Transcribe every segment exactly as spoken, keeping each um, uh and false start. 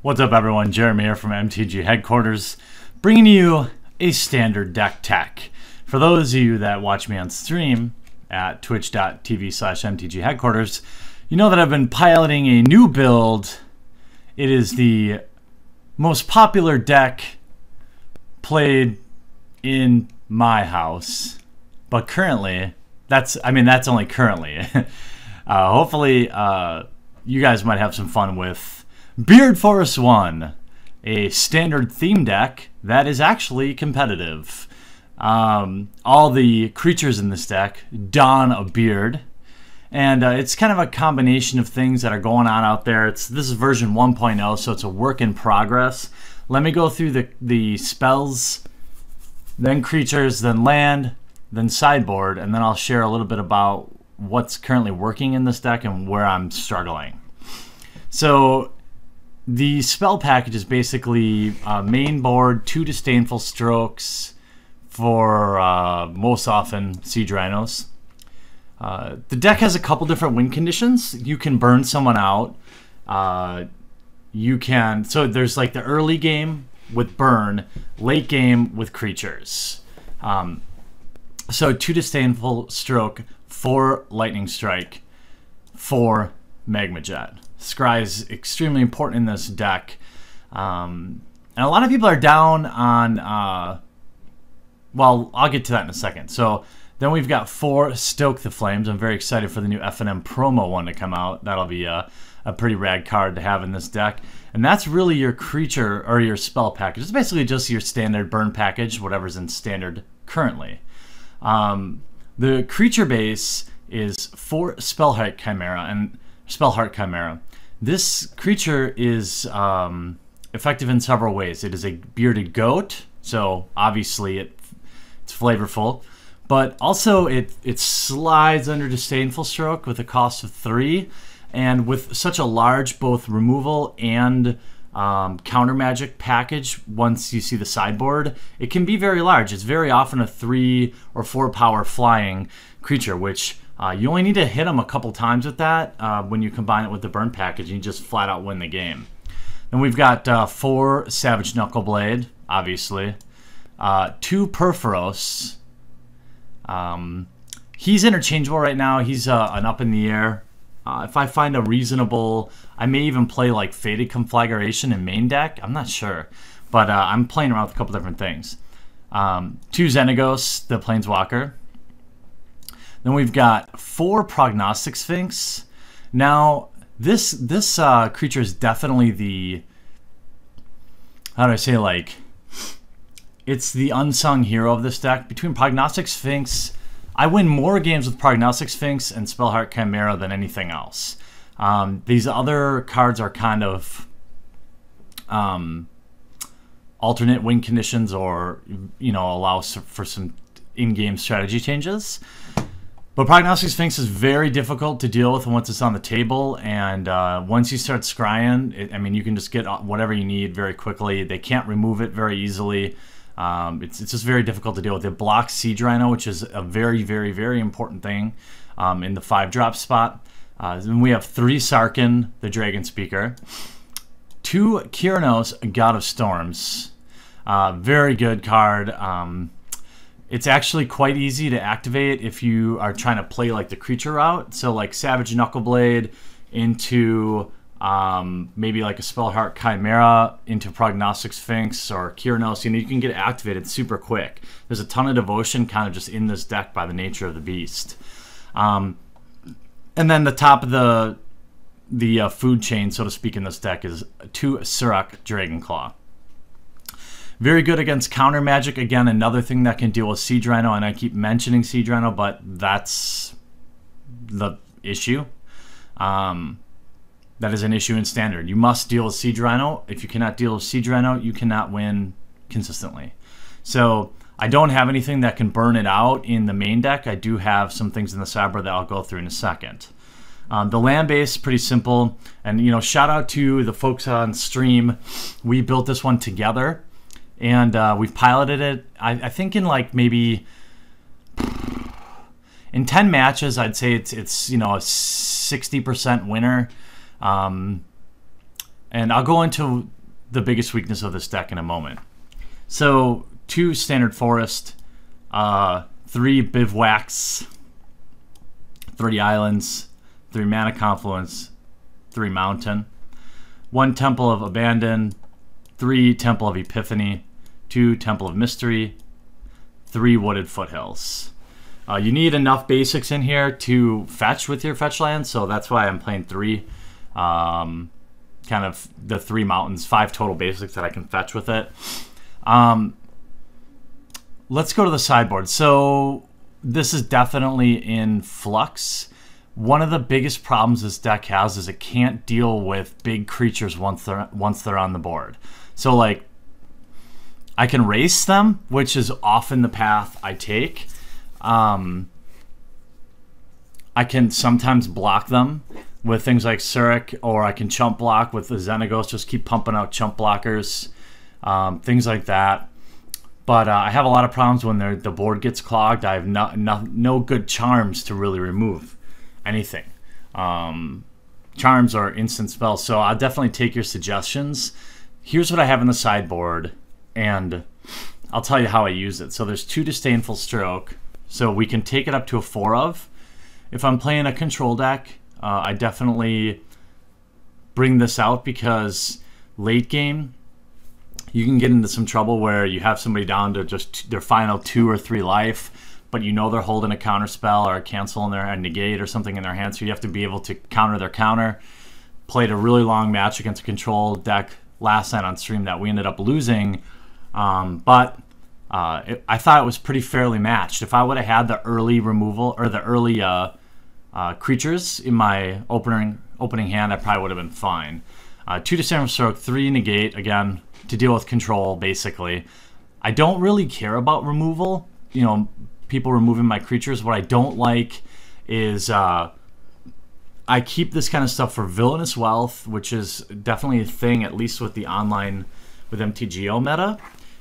What's up everyone, Jeremy here from M T G Headquarters, bringing you a standard deck tech. For those of you that watch me on stream at twitch dot t v slash M T G Headquarters, you know that I've been piloting a new build. It is the most popular deck played in my house, but currently, that's, I mean, that's only currently. uh, hopefully, uh, you guys might have some fun with BeardForceOne, a standard theme deck that is actually competitive. Um, all the creatures in this deck don a beard, and uh, it's kind of a combination of things that are going on out there. It's this is version one point oh, so it's a work in progress. Let me go through the the spells, then creatures, then land, then sideboard, and then I'll share a little bit about what's currently working in this deck and where I'm struggling. So the spell package is basically uh, main board, two Disdainful Strokes for uh, most often Siege Rhinos. Uh, the deck has a couple different win conditions. You can burn someone out. Uh, you can, so there's like the early game with burn, late game with creatures. Um, so two Disdainful Stroke, four Lightning Strike, four Magma Jet. Scry is extremely important in this deck, um, and a lot of people are down on, uh, well, I'll get to that in a second. So then we've got four Stoke the Flames. I'm very excited for the new F N M promo one to come out. That'll be a, a pretty rad card to have in this deck, and that's really your creature or your spell package. It's basically just your standard burn package, whatever's in standard currently. Um, the creature base is four Spellheart Chimera, and Spellheart Chimera. This creature is um, effective in several ways. It is a bearded goat, so obviously it it's flavorful, but also it it slides under Disdainful Stroke with a cost of three, and with such a large both removal and um, counter magic package. Once you see the sideboard, it can be very large. It's very often a three or four power flying creature, which Uh, you only need to hit them a couple times with that uh, when you combine it with the burn package, and you just flat out win the game. Then we've got uh, four Savage Knuckleblade, obviously. Uh, two Purphoros. Um, he's interchangeable right now. He's uh, an up in the air. Uh, if I find a reasonable, I may even play like Fated Conflagration in main deck. I'm not sure, but uh, I'm playing around with a couple different things. Um, two Xenagos, the Planeswalker. Then we've got four Prognostic Sphinx. Now, this this uh, creature is definitely the, how do I say, like, it's the unsung hero of this deck. Between Prognostic Sphinx, I win more games with Prognostic Sphinx and Spellheart Chimera than anything else. Um, these other cards are kind of um, alternate win conditions, or, you know, allow for some in-game strategy changes. But Prognostic Sphinx is very difficult to deal with once it's on the table, and uh, once you start scrying, it, I mean, you can just get whatever you need very quickly. They can't remove it very easily. Um, it's, it's just very difficult to deal with. It blocks Siege Rhino, which is a very, very, very important thing um, in the five-drop spot. Uh, then we have three Sarkhan, the Dragon Speaker. Two Keranos, God of Storms. Uh, very good card. Um, It's actually quite easy to activate if you are trying to play like the creature route. So like Savage Knuckleblade into um, maybe like a Spellheart Chimera into Prognostic Sphinx or Keranos. You know, you can get activated super quick. There's a ton of devotion kind of just in this deck by the nature of the beast. Um, and then the top of the, the uh, food chain, so to speak, in this deck is two Surrak Dragonclaw. Very good against counter magic. Again, another thing that can deal with Siege Rhino, and I keep mentioning Siege Rhino, but that's the issue. Um, that is an issue in standard. You must deal with Siege Rhino. If you cannot deal with Siege Rhino, you cannot win consistently. So I don't have anything that can burn it out in the main deck. I do have some things in the sideboard that I'll go through in a second. Um, the land base, pretty simple. And, you know, shout out to the folks on stream. We built this one together. And uh, we've piloted it, I, I think in like maybe, in ten matches, I'd say it's, it's you know, a sixty percent winner. Um, And I'll go into the biggest weakness of this deck in a moment. So, two standard forest, uh, three bivouacs, three islands, three mana confluence, three mountain, one temple of abandon, three temple of epiphany, two temple of mystery, three wooded foothills. Uh, you need enough basics in here to fetch with your fetch land, so that's why I'm playing three, um, kind of the three mountains, five total basics that I can fetch with it. Um, let's go to the sideboard. So this is definitely in flux. One of the biggest problems this deck has is it can't deal with big creatures once they're, once they're on the board. So like, I can race them, which is often the path I take. Um, I can sometimes block them with things like Surrak, or I can chump block with the Xenagos, just keep pumping out chump blockers, um, things like that. But uh, I have a lot of problems when the board gets clogged. I have no, no, no good charms to really remove anything. Um, charms are instant spells, so I'll definitely take your suggestions. Here's what I have in the sideboard, and I'll tell you how I use it. So there's two Disdainful Stroke, so we can take it up to a four of. If I'm playing a control deck, Uh, I definitely bring this out because late game, you can get into some trouble where you have somebody down to just their final two or three life, but you know they're holding a counter spell or a cancel in their a negate or something in their hand, so you have to be able to counter their counter. Played a really long match against a control deck last night on stream that we ended up losing, um, but uh, it, I thought it was pretty fairly matched. If I would have had the early removal or the early uh, Uh, creatures in my opening opening hand, I probably would have been fine. Uh, two Disdainful Stroke, three Negate, again, to deal with control, basically. I don't really care about removal, you know, people removing my creatures. What I don't like is uh, I keep this kind of stuff for Villainous Wealth, which is definitely a thing, at least with the online, with M T G O meta.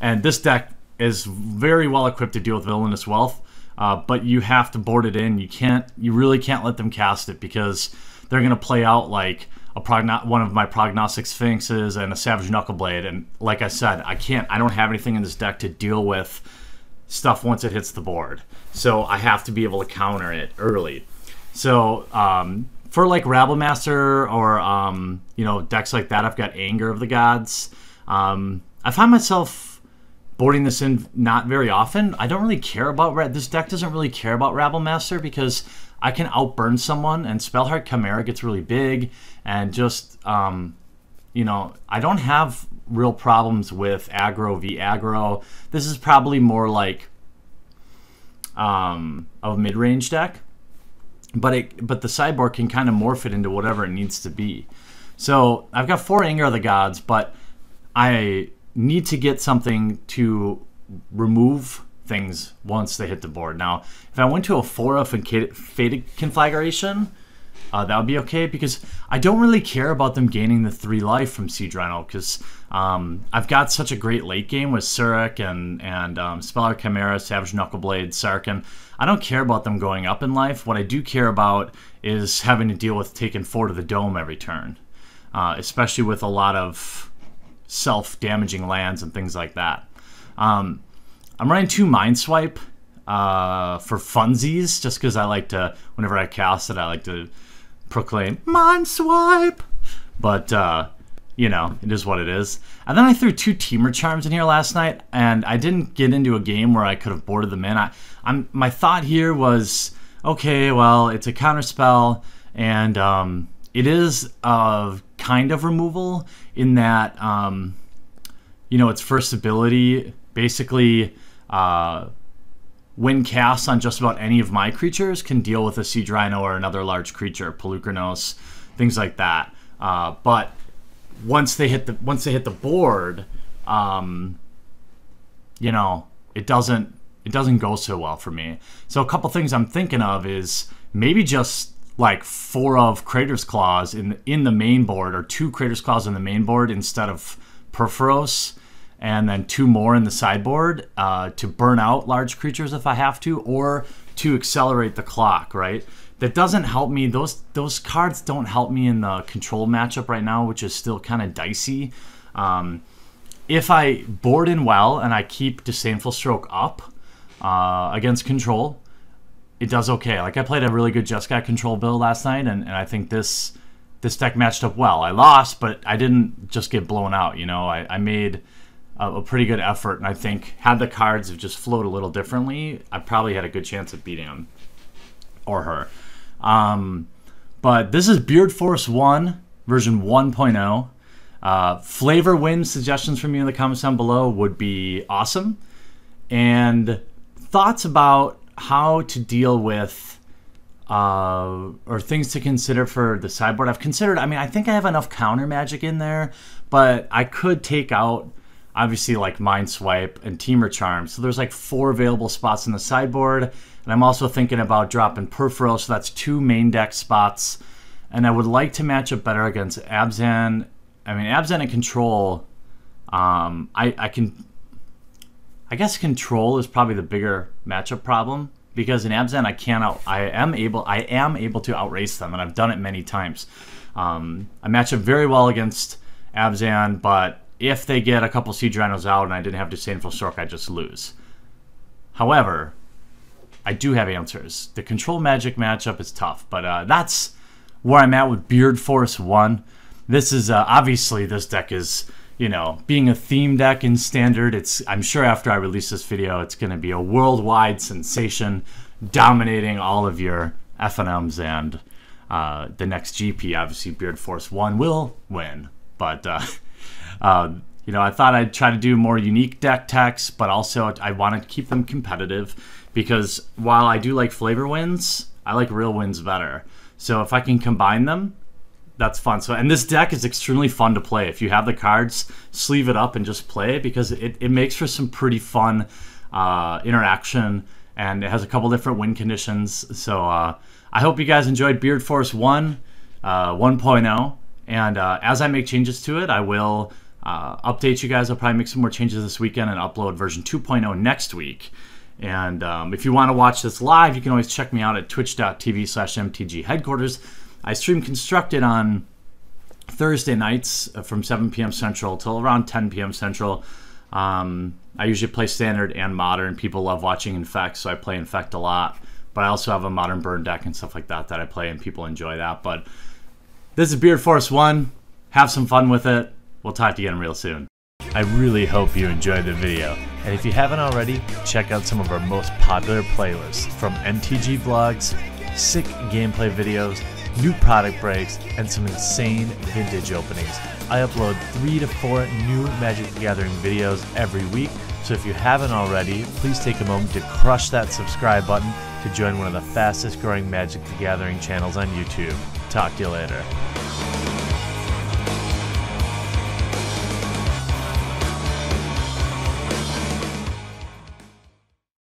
And this deck is very well equipped to deal with Villainous Wealth. Uh, but you have to board it in. You can't. You really can't let them cast it because they're going to play out like a progno one of my Prognostic Sphinxes and a Savage Knuckleblade. And like I said, I can't. I don't have anything in this deck to deal with stuff once it hits the board. So I have to be able to counter it early. So um, for like Rabblemaster or um, you know, decks like that, I've got Anger of the Gods. Um, I find myself boarding this in not very often. I don't really care about Ra this deck doesn't really care about Rabblemaster because I can outburn someone, and Spellheart Chimera gets really big, and just um, you know, I don't have real problems with aggro v aggro. This is probably more like um, a mid range deck, but it but the sideboard can kind of morph it into whatever it needs to be. So I've got four Anger of the Gods, but I need to get something to remove things once they hit the board. Now, if I went to a four of Fated Conflagration, uh, that would be okay because I don't really care about them gaining the three life from Siege Rhino because um, I've got such a great late game with Surrak and, and um, Spellheart Chimera, Savage Knuckleblade, Sarkhan. I don't care about them going up in life. What I do care about is having to deal with taking four to the dome every turn, uh, especially with a lot of self-damaging lands and things like that. Um, I'm running two Mind Swipe uh, for funsies, just because I like to, whenever I cast it, I like to proclaim, Mind Swipe! But, uh, you know, it is what it is. And then I threw two Temur Charms in here last night, and I didn't get into a game where I could have boarded them in. I, I'm, my thought here was, okay, well, it's a counterspell, and um, it is a kind of removal in that, um, you know, its first ability basically, uh, when cast on just about any of my creatures, can deal with a Siege Rhino or another large creature, Polukranos, things like that. Uh, but once they hit the once they hit the board, um, you know, it doesn't it doesn't go so well for me. So a couple things I'm thinking of is maybe just like four of Crater's Claws in the, in the main board, or two Crater's Claws in the main board instead of Purphoros, and then two more in the sideboard uh, to burn out large creatures if I have to, or to accelerate the clock, right? that doesn't help me. Those those cards don't help me in the control matchup right now, which is still kind of dicey. Um, if I board in well and I keep Disdainful Stroke up uh, against control, it does okay. Like, I played a really good Jeskai control build last night, and, and I think this this deck matched up well. I lost, but I didn't just get blown out, you know. I, I made a, a pretty good effort, and I think had the cards have just flowed a little differently, I probably had a good chance of beating him or her. Um, but this is BeardForceOne version one point oh. Uh, flavor win suggestions from you in the comments down below would be awesome. And thoughts about how to deal with uh, or things to consider for the sideboard. I've considered, I mean, I think I have enough counter magic in there, but I could take out, obviously, like Mind Swipe and Temur Charm. So there's like four available spots in the sideboard. And I'm also thinking about dropping Purphoros, so that's two main deck spots. And I would like to match up better against Abzan. I mean, Abzan and Control, um, I, I can... I guess Control is probably the bigger matchup problem, because in Abzan I can out, I am able I am able to outrace them, and I've done it many times. Um, I match up very well against Abzan, but if they get a couple Siege Rhinos out and I didn't have Disdainful Stroke, I just lose. However, I do have answers. The control magic matchup is tough, but uh, that's where I'm at with BeardForceOne. This is uh, obviously this deck is, you know, being a theme deck in standard. It's I'm sure after I release this video, it's going to be a worldwide sensation, dominating all of your F N Ms, and uh, the next G P. Obviously, BeardForceOne will win, but. Uh, Uh, you know, I thought I'd try to do more unique deck techs, but also I want to keep them competitive, because while I do like flavor wins, I like real wins better. So if I can combine them, that's fun. So, and this deck is extremely fun to play. If you have the cards, sleeve it up and just play, because it, it makes for some pretty fun uh, interaction, and it has a couple different win conditions. So uh, I hope you guys enjoyed BeardForceOne uh, one point oh. And uh, as I make changes to it, I will uh, update you guys. I'll probably make some more changes this weekend and upload version two point oh next week. And um, if you want to watch this live, you can always check me out at twitch dot t v slash M T G Headquarters. I stream Constructed on Thursday nights from seven p m Central till around ten p m Central. Um, I usually play Standard and Modern. People love watching Infect, so I play Infect a lot. But I also have a Modern Burn deck and stuff like that that I play, and people enjoy that. But this is BeardForceOne. Have some fun with it. We'll talk to you again real soon. I really hope you enjoyed the video, and if you haven't already, check out some of our most popular playlists, from M T G vlogs, sick gameplay videos, new product breaks, and some insane vintage openings. I upload three to four new Magic the Gathering videos every week, so if you haven't already, please take a moment to crush that subscribe button to join one of the fastest growing Magic the Gathering channels on YouTube. Talk to you later.